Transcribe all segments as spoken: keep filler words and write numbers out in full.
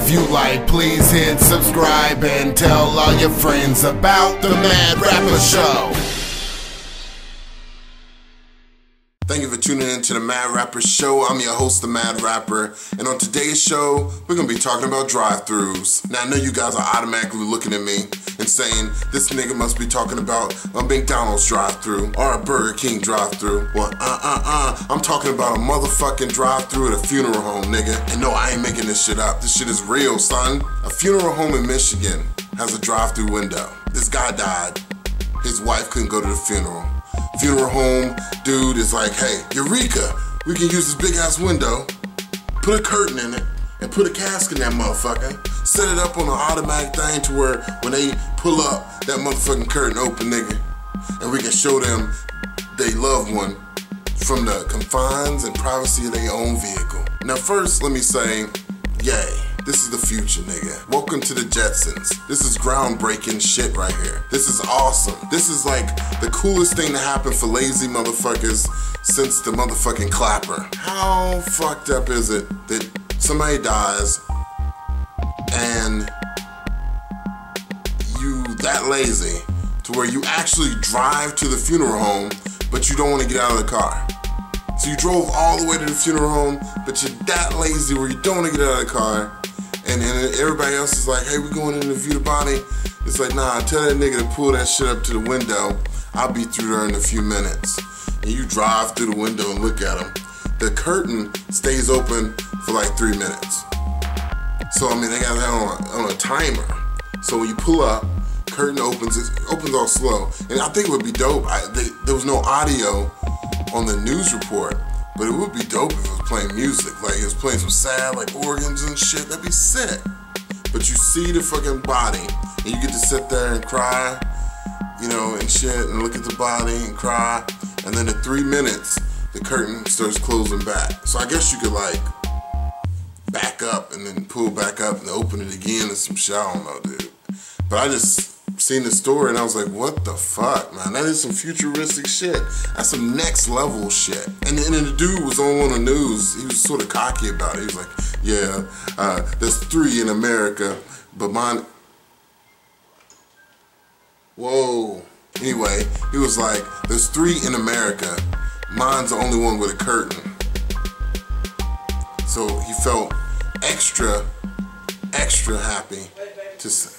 If you like, please hit subscribe and tell all your friends about The Madd Rapper Show. Thank you for tuning in to The Madd Rapper Show. I'm your host, The Madd Rapper. And on today's show, we're going to be talking about drive-thrus. Now, I know you guys are automatically looking at me and saying, this nigga must be talking about a McDonald's drive-thru or a Burger King drive-thru. Well, uh-uh-uh, I'm talking about a motherfucking drive-thru at a funeral home, nigga. And no, I ain't making this shit up. This shit is real, son. A funeral home in Michigan has a drive-thru window. This guy died. His wife couldn't go to the funeral. Funeral home dude is like, hey, Eureka, we can use this big ass window, put a curtain in it, and put a cask in that motherfucker. Set it up on an automatic thing to where when they pull up, that motherfucking curtain open, nigga. And we can show them they loved one from the confines and privacy of their own vehicle. Now first, let me say, yay. This is the future, nigga. Welcome to the Jetsons. This is groundbreaking shit right here. This is awesome. This is like the coolest thing to happen for lazy motherfuckers since the motherfucking clapper. How fucked up is it that somebody dies and you that lazy to where you actually drive to the funeral home, but you don't want to get out of the car? So you drove all the way to the funeral home, but you're that lazy where you don't want to get out of the car. And, and everybody else is like, hey, we're going in to view the body. It's like, nah, tell that nigga to pull that shit up to the window. I'll be through there in a few minutes. And you drive through the window and look at him. The curtain stays open for like three minutes. So, I mean, they got that on a, on a timer. So when you pull up, curtain opens, it opens all slow. And I think it would be dope. I, they, there was no audio on the news report. But it would be dope if it was playing music, like it was playing some sad, like organs and shit, that'd be sick. But you see the fucking body, and you get to sit there and cry, you know, and shit, and look at the body and cry, and then in three minutes, the curtain starts closing back. So I guess you could like, back up and then pull back up and open it again and some shit, I don't know, dude. But I just seen the story and I was like, what the fuck, man? That is some futuristic shit. That's some next level shit. And then the dude was on one of the news. He was sort of cocky about it. He was like, yeah, uh, there's three in America, but mine... Whoa. Anyway, he was like, there's three in America. Mine's the only one with a curtain. So he felt extra, extra happy to say.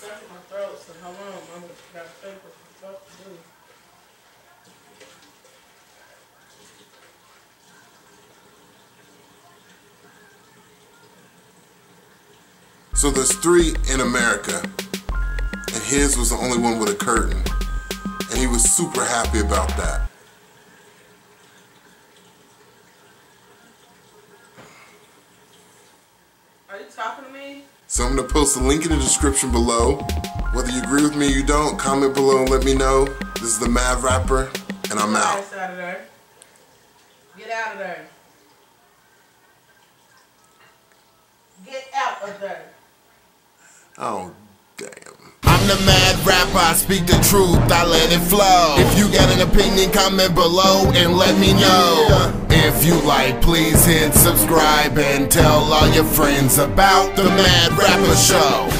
So there's three in America, and his was the only one with a curtain, and he was super happy about that. Are you talking to me? So I'm going to post a link in the description below. Whether you agree with me or you don't, comment below and let me know. This is The Madd Rapper, and I'm out. Get out of there. Get out of there. Get out of there. Oh, damn. I'm the Madd Rapper, I speak the truth, I let it flow. If you got an opinion, comment below and let me know. If you like, please hit subscribe and tell all your friends about The Madd Rapper Show.